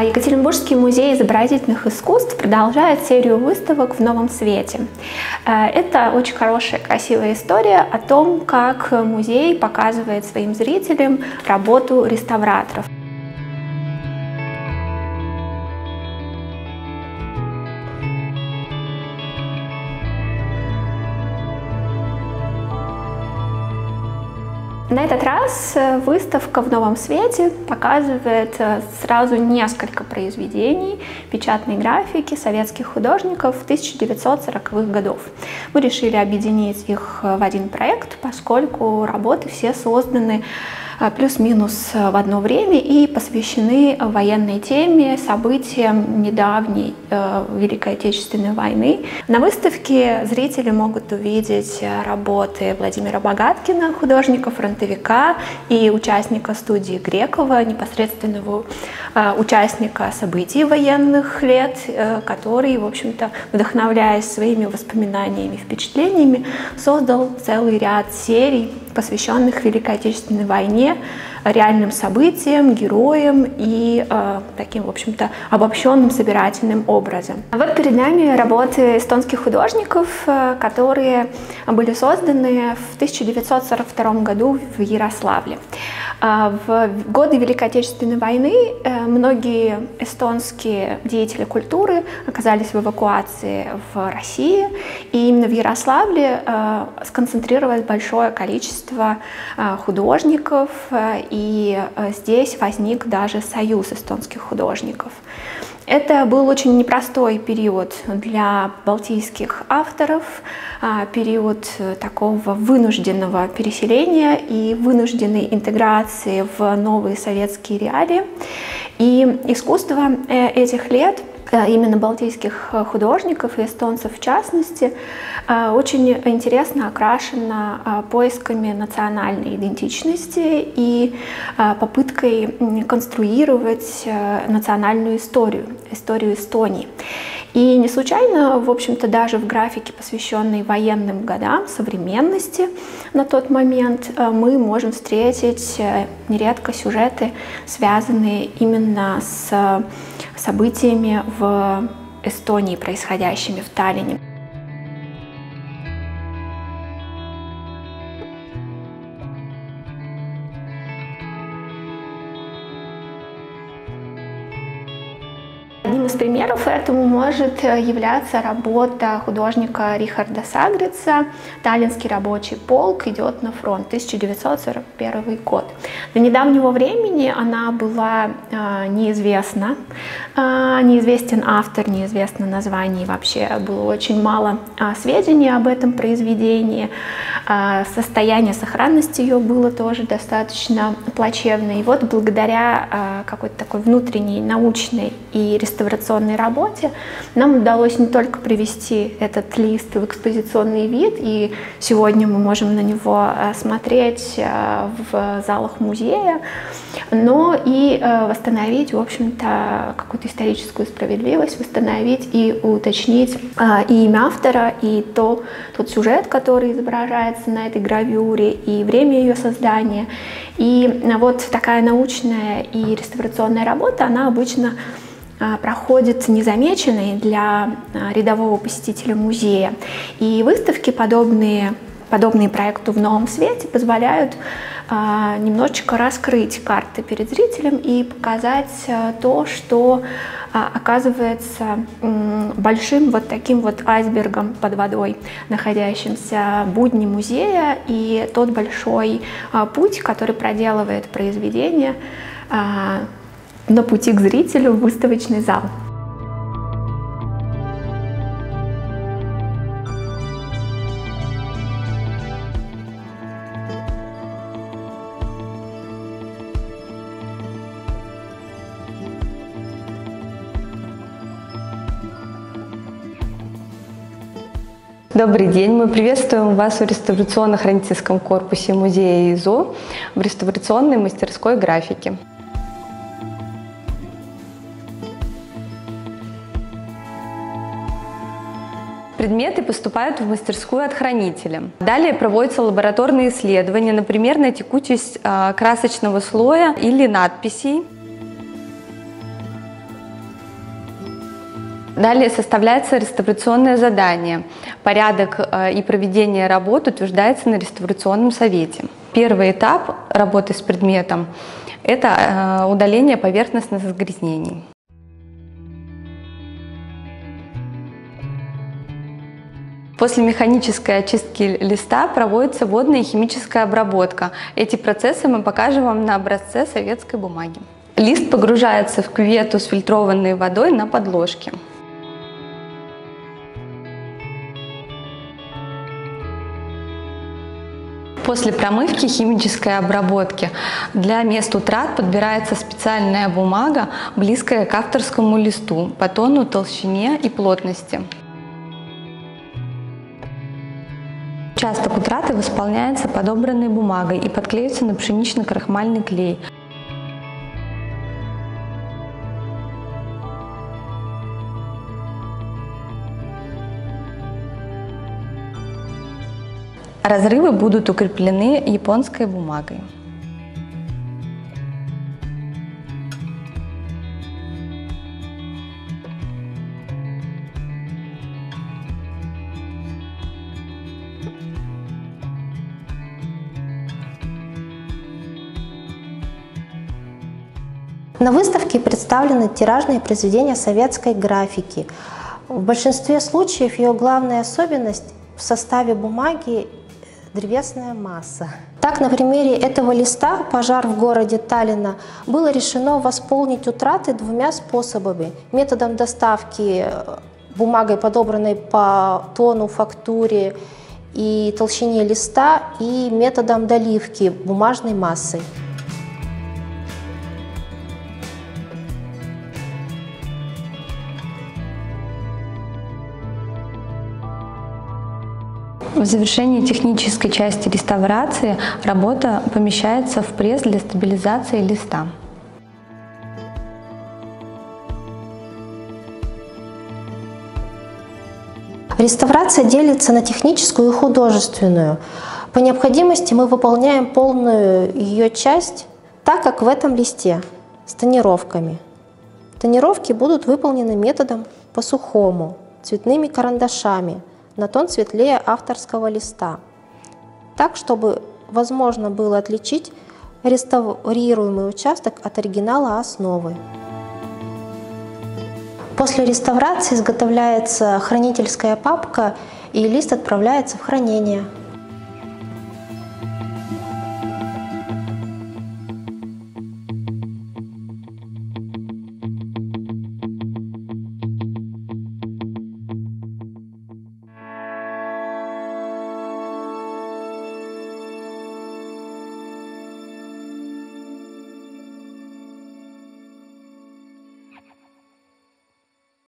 Екатеринбургский музей изобразительных искусств продолжает серию выставок в новом свете. Это очень хорошая, красивая история о том, как музей показывает своим зрителям работу реставраторов. На этот раз выставка в новом свете показывает сразу несколько произведений печатной графики советских художников 1940-х годов. Мы решили объединить их в один проект, поскольку работы все созданы плюс-минус в одно время и посвящены военной теме, событиям недавней Великой Отечественной войны. На выставке зрители могут увидеть работы Владимира Богаткина, художника-фронтовика и участника студии Грекова, непосредственного участника событий военных лет, который, в общем-то, вдохновляясь своими воспоминаниями и впечатлениями, создал целый ряд серий, посвященных Великой Отечественной войне, реальным событиям, героям и таким, в общем-то, обобщенным собирательным образом. Вот перед нами работы эстонских художников, которые были созданы в 1942 году в Ярославле. В годы Великой Отечественной войны многие эстонские деятели культуры оказались в эвакуации в России, и именно в Ярославле сконцентрировалось большое количество художников, и здесь возник даже союз эстонских художников. Это был очень непростой период для балтийских авторов, период такого вынужденного переселения и вынужденной интеграции в новые советские реалии. И искусство этих лет, именно балтийских художников и эстонцев в частности, очень интересно окрашено поисками национальной идентичности и попыткой конструировать национальную историю, историю Эстонии. И не случайно, в общем-то, даже в графике, посвященной военным годам, современности на тот момент, мы можем встретить нередко сюжеты, связанные именно с событиями в Эстонии, происходящими в Таллине. Одним из примеров этому может являться работа художника Рихарда Сагритса «Таллинский рабочий полк идет на фронт», 1941 год. До недавнего времени она была неизвестна, неизвестен автор, неизвестно название, вообще было очень мало сведений об этом произведении, состояние сохранности ее было тоже достаточно плачевное. И вот благодаря какой-то такой внутренней научной и реставрационной работе нам удалось не только привести этот лист в экспозиционный вид, и сегодня мы можем на него смотреть в залах музея, но и восстановить, в общем-то, какую-то историческую справедливость, восстановить и уточнить и имя автора, и тот сюжет, который изображается на этой гравюре, и время ее создания. И вот такая научная и реставрационная работа, она обычно проходит незамеченной для рядового посетителя музея. И выставки, подобные проекту в новом свете, позволяют немножечко раскрыть карты перед зрителем и показать то, что оказывается большим вот таким вот айсбергом под водой, находящимся в будни музея, и тот большой путь, который проделывает произведение на пути к зрителю в выставочный зал. Добрый день! Мы приветствуем вас в реставрационно-хранительском корпусе музея ИЗО в реставрационной мастерской графики. Предметы поступают в мастерскую от хранителя. Далее проводятся лабораторные исследования, например, на текучесть красочного слоя или надписей. Далее составляется реставрационное задание. Порядок и проведение работ утверждается на реставрационном совете. Первый этап работы с предметом – это удаление поверхностных загрязнений. После механической очистки листа проводится водная и химическая обработка. Эти процессы мы покажем вам на образце советской бумаги. Лист погружается в кювету с фильтрованной водой на подложке. После промывки химической обработки для мест утрат подбирается специальная бумага, близкая к авторскому листу по тону, толщине и плотности. Участок утраты восполняется подобранной бумагой и подклеится на пшенично-крахмальный клей. Разрывы будут укреплены японской бумагой. На выставке представлены тиражные произведения советской графики. В большинстве случаев ее главная особенность в составе бумаги — древесная масса. Так, на примере этого листа «Пожар в городе Таллина» было решено восполнить утраты двумя способами. Методом доставки бумагой, подобранной по тону, фактуре и толщине листа, и методом доливки бумажной массой. В завершении технической части реставрации работа помещается в пресс для стабилизации листа. Реставрация делится на техническую и художественную. По необходимости мы выполняем полную ее часть, так как в этом листе, с тонировками. Тонировки будут выполнены методом по-сухому, цветными карандашами, на тон светлее авторского листа, так, чтобы возможно было отличить реставрируемый участок от оригинала основы. После реставрации изготовляется хранительская папка, и лист отправляется в хранение.